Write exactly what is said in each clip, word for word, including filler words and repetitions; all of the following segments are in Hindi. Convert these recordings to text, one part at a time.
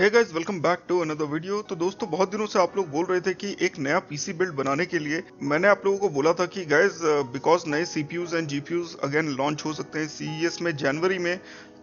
Hey guys welcome back to another video. तो दोस्तों बहुत दिनों से आप लोग बोल रहे थे कि एक नया पीसी बिल्ड बनाने के लिए मैंने आप लोगों को बोला था कि गाइस बिकॉज नए CPUs and GPUs again launch हो सकते हैं सीईएस में जनवरी में,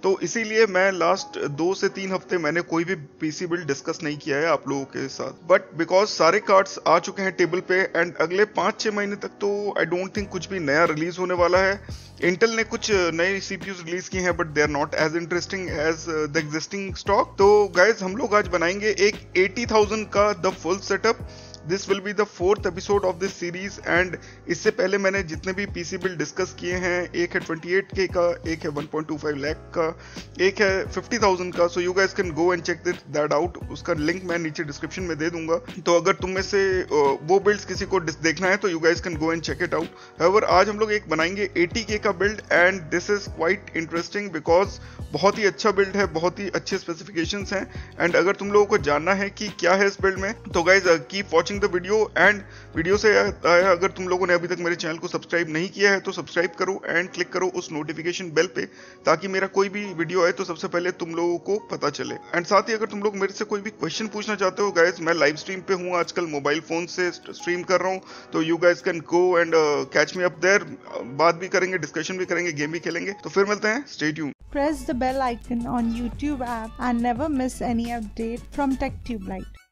तो इसीलिए मैं लास्ट दो से तीन हफ्ते मैंने कोई भी पीसी बिल्ड डिस्कस नहीं किया है आप लोगों के साथ, बट बिकॉज सारे कार्ड्स आ चुके हैं टेबल पे एंड अगले पाँच छः महीने तक तो आई डोंट थिंक कुछ भी नया रिलीज होने वाला है। इंटेल ने कुछ नए सीपीयूज रिलीज किए हैं but they are not as interesting as the existing stock. तो गाइज हम लोग आज बनाएंगे एक अस्सी हज़ार का the full setup. This will be the fourth episode of this series and इससे पहले मैंने जितने भी पीसी बिल्ड डिस्कस किए हैं, एक है अट्ठाईस के का, एक है one point two five lakh का, एक है फिफ्टी थाउज़ेंड का। So you guys can go and check that out, उसका लिंक मैं नीचे डिस्क्रिप्शन में दे दूंगा। तो अगर तुम में से वो बिल्ड्स किसी को देखना है तो you guys can go and check it out. However आज हम लोग एक बनाएंगे अस्सी के का build and this is quite interesting because बहुत ही अच्छा बिल्ड है, बहुत ही अच्छे स्पेसिफिकेशंस हैं एंड अगर तुम लोगों को जानना है कि क्या है इस बिल्ड में तो guys keep watching the video and video से आया अगर तुम लोगों ने अभी तक मेरे चैनल को सब्सक्राइब नहीं किया है तो सब्सक्राइब करो एंड क्लिक करो उस नोटिफिकेशन बेल पे ताकि मेरा कोई भी वीडियो आए तो सबसे पहले तुम लोगों को पता चले। एंड साथ ही अगर तुम लोग मेरे से कोई भी क्वेश्चन पूछना चाहते हो गाइज मैं लाइव स्ट्रीम पे हूँ आजकल, मोबाइल फोन से स्ट्रीम कर रहा हूँ, तो you guys can go and catch me up there. बात भी करेंगे, डिस्कशन भी करेंगे, गेम भी खेलेंगे, तो फिर मिलते हैं, stay tuned. Press the bell icon on YouTube app and never miss any update from take tubelight.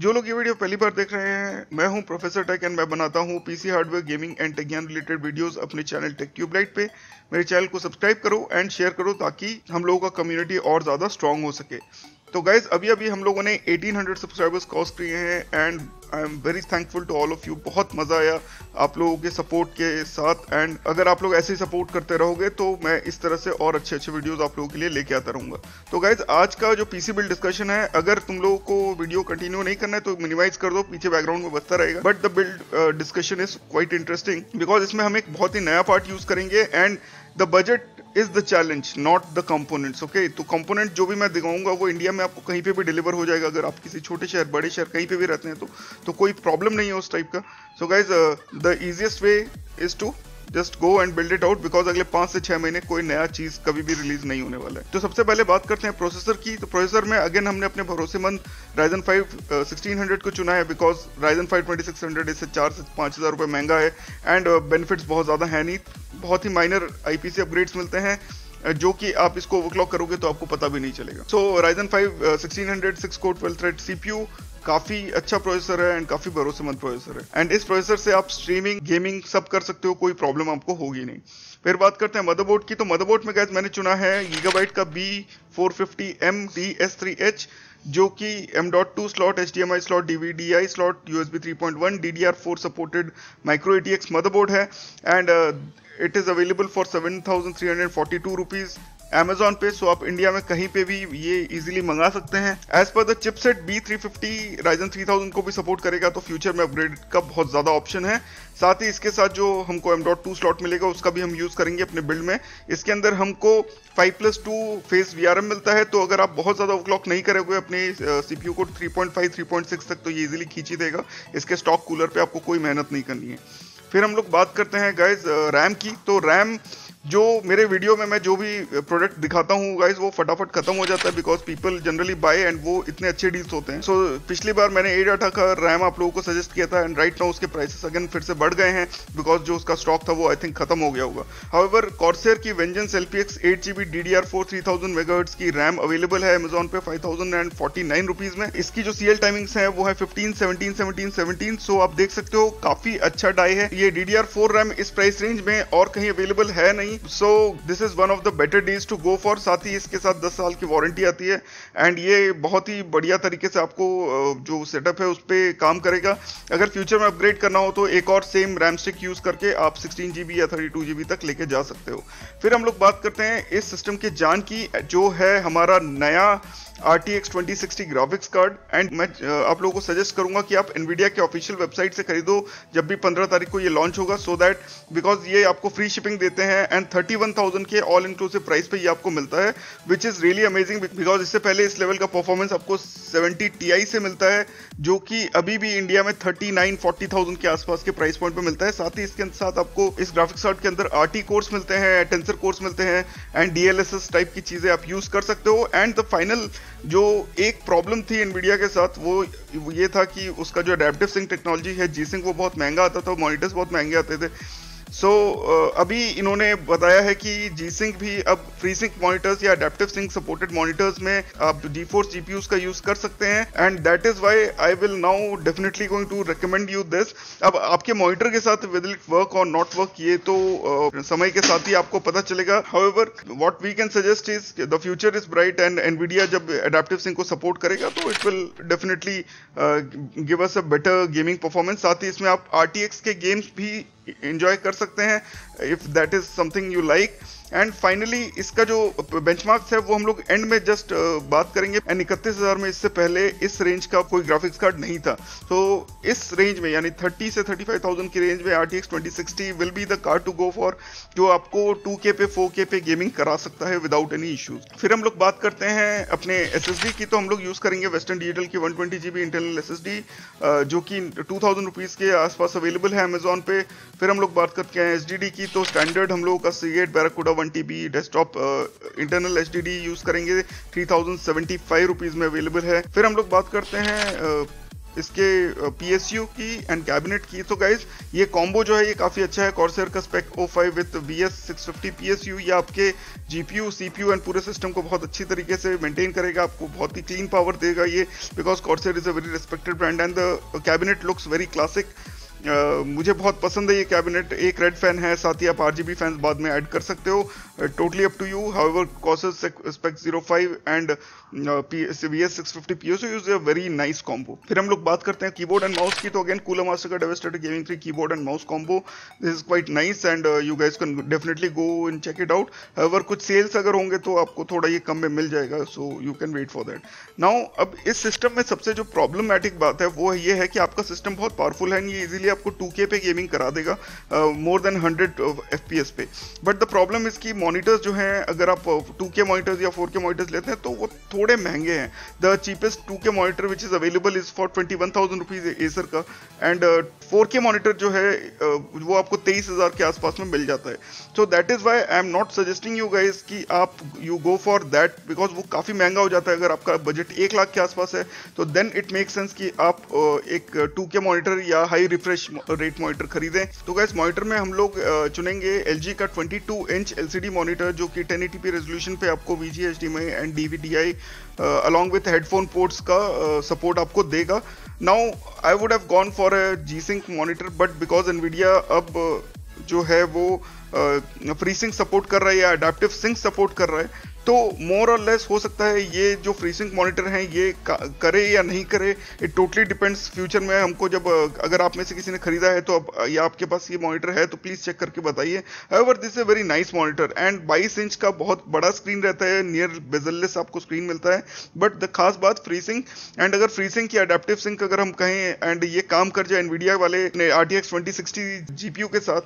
जो लोग ये वीडियो पहली बार देख रहे हैं, मैं हूं प्रोफेसर टेक एंड मैं बनाता हूं PC hardware gaming and tech ज्ञान रिलेटेड वीडियोस अपने चैनल टेक ट्यूबलाइट पे। मेरे चैनल को सब्सक्राइब करो एंड शेयर करो ताकि हम लोगों का कम्युनिटी और ज़्यादा स्ट्रांग हो सके। तो गाइज अभी अभी हम लोगों ने अठारह सौ सब्सक्राइबर्स क्रॉस किए हैं and I am very thankful to all of you. बहुत मज़ा आया आप लोगों के सपोर्ट के साथ एंड अगर आप लोग ऐसे ही सपोर्ट करते रहोगे तो मैं इस तरह से और अच्छे अच्छे वीडियोस आप लोगों के लिए लेके आता रहूँगा। तो गाइज आज का जो पीसी बिल्ड डिस्कशन है, अगर तुम लोगों को वीडियो कंटिन्यू नहीं करना है तो मिनिमाइज कर दो, पीछे बैकग्राउंड में बचता रहेगा। But the build discussion is quite interesting because इसमें हम एक बहुत ही नया पार्ट यूज़ करेंगे and the budget is the challenge not the components. Okay, तो कंपोनेंट जो भी मैं दिखाऊंगा वो इंडिया में आपको कहीं पे भी डिलीवर हो जाएगा। अगर आप किसी छोटे शहर, बड़े शहर, कहीं पे भी रहते हैं तो तो कोई प्रॉब्लम नहीं है उस टाइप का। So guys the easiest way is to just go and build it out because अगले पाँच से छः महीने कोई नया चीज़ कभी भी रिलीज नहीं होने वाला है। तो सबसे पहले बात करते हैं प्रोसेसर की। तो प्रोसेसर में अगेन हमने अपने भरोसेमंद Ryzen फाइव सिक्सटीन हंड्रेड को चुना है because Ryzen five twenty six hundred इससे चार से पाँच हज़ार रुपये महंगा है एंड बेनिफिट्स बहुत ज़्यादा है नहीं, बहुत ही माइनर आईपीसी अपग्रेड्स मिलते हैं जो कि आप इसको ओवरक्लॉक करोगे तो आपको पता भी नहीं चलेगा। So so, Ryzen five sixteen hundred six core twelve thread CPU, काफी अच्छा प्रोसेसर है एंड काफी भरोसेमंद प्रोसेसर है एंड इस प्रोसेसर से आप स्ट्रीमिंग, गेमिंग सब कर सकते हो, कोई प्रॉब्लम आपको होगी नहीं। फिर बात करते हैं मदरबोर्ड की। तो मदरबोर्ड में गाइस मैंने चुना है गीगाबाइट का B four fifty M D S three H जो कि M dot two slot, H D M I slot, D V D I slot, U S B three point one, D D R four supported micro A T X motherboard है and it is available for seven thousand three hundred forty two rupees Amazon पे। सो आप इंडिया में कहीं पे भी ये इजीली मंगा सकते हैं। As per the chipset B three fifty Ryzen three thousand को भी सपोर्ट करेगा तो फ्यूचर में अपग्रेड का बहुत ज़्यादा ऑप्शन है। साथ ही इसके साथ जो हमको एम डॉट टू स्लॉट मिलेगा उसका भी हम यूज़ करेंगे अपने बिल्ड में। इसके अंदर हमको five plus two phase V R M मिलता है, तो अगर आप बहुत ज़्यादा ओवरक्लॉक नहीं करोगे अपने सीपीयू को three point five three point six तक तो ये इजीली खींची देगा। इसके स्टॉक कूलर पे आपको कोई मेहनत नहीं करनी है। फिर हम लोग बात करते हैं गाइज रैम की। तो रैम जो मेरे वीडियो में मैं जो भी प्रोडक्ट दिखाता हूँ गाइज वो फटाफट खत्म हो जाता है because people generally buy and वो इतने अच्छे डील्स होते हैं। सो so, पिछली बार मैंने एडाटा का रैम आप लोगों को सजेस्ट किया था एंड राइट नाउ उसके प्राइसेस अगेन फिर से बढ़ गए हैं बिकॉज जो उसका स्टॉक था वो आई थिंक खत्म हो गया होगा। हाउएवर Corsair की Vengeance L P X eight G B D D R four three thousand megahertz की रैम अवेलेबल है अमेजॉन पे five thousand and forty nine rupees में। इसकी जो सी एल टाइमिंग्स हैं वो है fifteen seventeen seventeen seventeen. So आप देख सकते हो काफ़ी अच्छा डाई है ये D D R four RAM, इस प्राइस रेंज में और कहीं अवेलेबल है नहीं। So this is one of the better deals to go for. साथ ही इसके साथ दस साल की वारंटी आती है एंड ये बहुत ही बढ़िया तरीके से आपको जो सेटअप है उस पर काम करेगा। अगर फ्यूचर में अपग्रेड करना हो तो एक और सेम रैम स्टिक यूज करके आप सिक्सटीन जी बी या थर्टी टू जी बी तक लेके जा सकते हो। फिर हम लोग बात करते हैं इस सिस्टम के जान की, जो है हमारा नया R T X twenty sixty graphics card and मैं आप लोगों को सजेस्ट करूंगा कि आप Nvidia के ऑफिशियल वेबसाइट से खरीदो जब भी पंद्रह तारीख को ये लॉन्च होगा, सो दैट बिकॉज ये आपको फ्री शिपिंग देते हैं एंड थर्टी वन थाउज़ेंड के ऑल इंक्लूसिव प्राइस पे ये आपको मिलता है which is really amazing because इससे पहले इस लेवल का परफॉर्मेंस आपको सेवेंटी टी आई से मिलता है जो कि अभी भी इंडिया में थर्टी नाइन फोर्टी थाउज़ेंड के आसपास के प्राइस पॉइंट पर मिलता है। साथ ही इसके साथ आपको इस ग्राफिक्स कार्ड के अंदर आर टी कोर्स मिलते हैं, टेंसर कोर्स मिलते हैं and D L S S type की चीज़ें आप यूज़ कर सकते हो एंड द फाइनल जो एक प्रॉब्लम थी एनवीडिया के साथ वो ये था कि उसका जो अडेप्टिव सिंक टेक्नोलॉजी है जी सिंक वो बहुत महंगा आता था, मॉनिटर्स बहुत महंगे आते थे। सो so, अभी इन्होंने बताया है कि जी सिंक भी अब फ्री सिंक मॉनिटर्स या अडेप्टिव सिंक सपोर्टेड मॉनिटर्स में आप जी फोर्स जीपीयूज का यूज कर सकते हैं, and that is why I will now definitely going to recommend you this. अब आपके मॉनिटर के साथ विद इट वर्क और नॉट वर्क ये तो uh, समय के साथ ही आपको पता चलेगा। However what we can suggest is the future is bright, and Nvidia जब अडेप्टिव सिंक को सपोर्ट करेगा तो it will definitely give us a better gaming performance. साथ ही इसमें आप आरटीएक्स के गेम्स भी एंजॉय कर सकते हैं if that is something you like. And finally इसका जो बेंचमार्क्स है वो हम लोग एंड में जस्ट बात करेंगे। एंड इकतीस हजार में इससे पहले इस रेंज का कोई ग्राफिक्स कार्ड नहीं था, तो इस रेंज में यानी थर्टी से थर्टी फाइव थाउजेंड की रेंज में RTX twenty sixty will be the card to go for, जो आपको टू के पे फोर के पे गेमिंग करा सकता है विदाउट एनी इश्यूज। फिर हम लोग बात करते हैं अपने एसएसडी की, तो हम लोग यूज करेंगे वेस्टर्न डिजिटल की one twenty G B internal SSD जो कि टू थाउजेंड रुपीज के आसपास अवेलेबल है अमेजोन पे। फिर हम लोग बात करते हैं एसडीडी की, तो स्टैंडर्ड हम लोग का Seagate Barracuda one TB desktop internal SDD use करेंगे, three thousand seventy five rupees में अवेलेबल है। फिर हम लोग बात करते हैं uh, इसके पीएसयू की एंड कैबिनेट की, तो गाइज ये कॉम्बो जो है ये काफ़ी अच्छा है। कॉर्सेयर का spec O five with V S six fifty PSU ये आपके जीपीयू सीपीयू एंड पूरे सिस्टम को बहुत अच्छी तरीके से मेंटेन करेगा, आपको बहुत ही क्लीन पावर देगा ये, because Corsair is a very respected brand and the cabinet looks very classic. Uh, मुझे बहुत पसंद है ये कैबिनेट। एक रेड फैन है, साथ ही आप आरजीबी फैंस बाद में ऐड कर सकते हो, totally up to you. However Corsair spec O five and V S six fifty PSU is a very nice combo. फिर हम लोग बात करते हैं कीबोर्ड एंड माउस की, तो अगेन कूलरमास्टर का Devastator gaming three keyboard and mouse combo this is quite nice and you guys can definitely go and check it out. However कुछ सेल्स अगर होंगे तो आपको थोड़ा ये कम में मिल जाएगा, so you can wait for that. Now अब इस सिस्टम में सबसे जो प्रॉब्लमेटिक बात है वो ये है कि आपका सिस्टम बहुत पावरफुल है, ये इजीली आपको टू के पे गेमिंग करा देगा more than hundred F P S पे, बट द प्रॉब्लम इज कि मॉनिटर्स जो हैं अगर आप टू के मॉनिटर्स या फोर के मॉनिटर्स लेते हैं तो वो थोड़े महंगे हैं। The cheapest two K monitor which is available is for twenty one thousand rupees Acer का, एंड फोर के मॉनिटर जो है uh, वो आपको तेईस हजार के आसपास में मिल जाता है। So that is why I am not suggesting you guys कि आप you go for that, because वो काफी महंगा हो जाता है। अगर आपका बजट एक लाख के आसपास है तो देन इट मेक सेंस कि आप uh, एक टू के मॉनिटर या हाई रिफ्रेश रेट मॉनिटर खरीदें। तो गाइस मॉनिटर में हम लोग चुनेंगे एलजी का बाईस इंच एलसीडी मॉनिटर जो कि टेन एटी पी रेजोल्यूशन पे आपको VG HDMI and DVDI along with headphone ports का सपोर्ट आपको देगा। Now I would have gone for a G sync monitor, but because Nvidia अब जो है वो फ्री सिंक सपोर्ट कर रहा है या अडेप्टिव सिंक सपोर्ट कर रहा है, तो मोर और लेस हो सकता है ये जो फ्री सिंक मॉनिटर हैं ये करे या नहीं करे, इट टोटली डिपेंड्स। फ्यूचर में हमको जब अगर आप में से किसी ने खरीदा है तो अब या आपके पास ये मॉनिटर है तो प्लीज़ चेक करके बताइए। However this a very nice monitor and बाईस इंच का बहुत बड़ा स्क्रीन रहता है, नियर बेजललेस आपको स्क्रीन मिलता है, बट द खास बात फ्री सिंक। एंड अगर फ्री सिंक या अडेप्टिव सिंक अगर हम कहें एंड ये काम कर जाए एनवीडिया वाले आरटीएक्स ट्वेंटी सिक्सटी जीपीयू के साथ,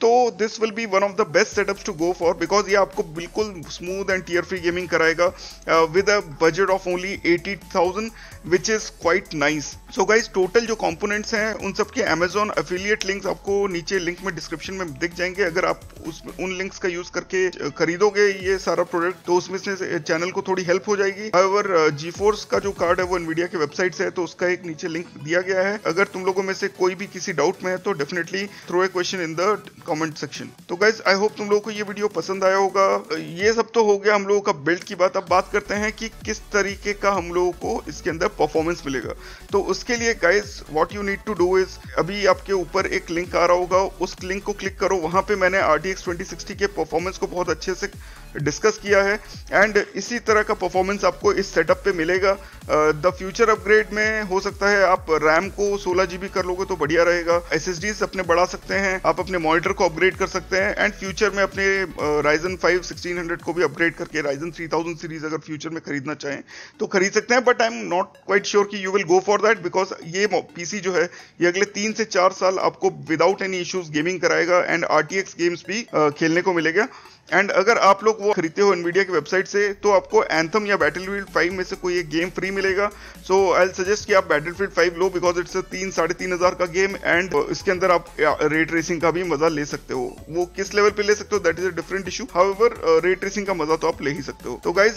तो this will be one of the best setups to go for, because ये आपको बिल्कुल smooth and tear free gaming कराएगा with a budget of only eighty thousand, which is quite nice. So guys total जो कंपोनेंट्स हैं उन सबके अमेजॉन एफिलिएट लिंक्स आपको नीचे लिंक में डिस्क्रिप्शन में दिख जाएंगे। अगर आप उस उन लिंक्स का यूज करके खरीदोगे ये सारा प्रोडक्ट तो उसमें से चैनल को थोड़ी हेल्प हो जाएगी। हाउएवर जी फोर्स का जो कार्ड है वो एनवीडिया के वेबसाइट से है, तो उसका एक नीचे लिंक दिया गया है। अगर तुम लोगों में से कोई भी किसी डाउट में है तो definitely throw a question in the comment section. तो गाइज आई होप तुम लोगों को ये वीडियो पसंद आया होगा। ये सब तो हो गया हम लोगों का बिल्ड की बात, अब बात करते हैं कि किस तरीके का हम लोगों को इसके अंदर परफॉर्मेंस मिलेगा। तो उसके लिए guys what you need to do is, अभी आपके ऊपर एक लिंक आ रहा होगा, उस लिंक को क्लिक करो। वहां पे मैंने आरटीएक्स ट्वेंटी सिक्सटी के परफॉर्मेंस को बहुत अच्छे से डिस्कस किया है एंड इसी तरह का परफॉर्मेंस आपको इस सेटअप पे मिलेगा। द फ्यूचर अपग्रेड में हो सकता है आप रैम को सोलह जीबी कर लोगे तो बढ़िया रहेगा, एसएसडीज अपने बढ़ा सकते हैं, आप अपने मॉनिटर को अपग्रेड कर सकते हैं एंड फ्यूचर में अपने राइजन फाइव सिक्सटीन हंड्रेड को भी अपग्रेड करके राइजन थ्री थाउजेंड सीरीज अगर फ्यूचर में खरीदना चाहें तो खरीद सकते हैं। But I am not quite sure कि you will go for that, because ये पीसी जो है ये अगले तीन से चार साल आपको विदाउट एनी इश्यूज गेमिंग कराएगा एंड आरटीएक्स गेम्स भी खेलने को मिलेगा। एंड अगर आप लोग वो खरीदते हो एनवीडिया की वेबसाइट से तो आपको एंथम या बैटलफील्ड फाइव में से कोई एक गेम फ्री मिलेगा। सो आई विल सजेस्ट कि आप बैटलफील्ड फाइव लो बिकॉज इट्स तीन साढ़े तीन हजार का गेम एंड इसके अंदर आप रेट रेसिंग का भी मजा ले सकते हो। वो किस लेवल पे ले सकते हो that is a different issue, however रेट रेसिंग का मजा तो आप ले ही सकते हो। तो guys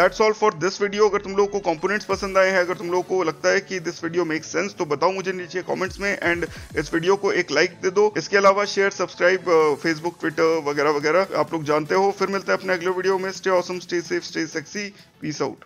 that's all for this video. अगर तुम लोगों को कंपोनेंट्स पसंद आए हैं, अगर तुम लोगों को लगता है कि दिस वीडियो मेक सेंस, तो बताओ मुझे नीचे कॉमेंट्स में एंड इस वीडियो को एक लाइक दे दो। इसके अलावा शेयर, सब्सक्राइब, फेसबुक, ट्विटर वगैरह वगैरह आप लोग जानते हो। फिर मिलते हैं अपने अगले वीडियो में। Stay awesome, stay safe, stay sexy, peace out.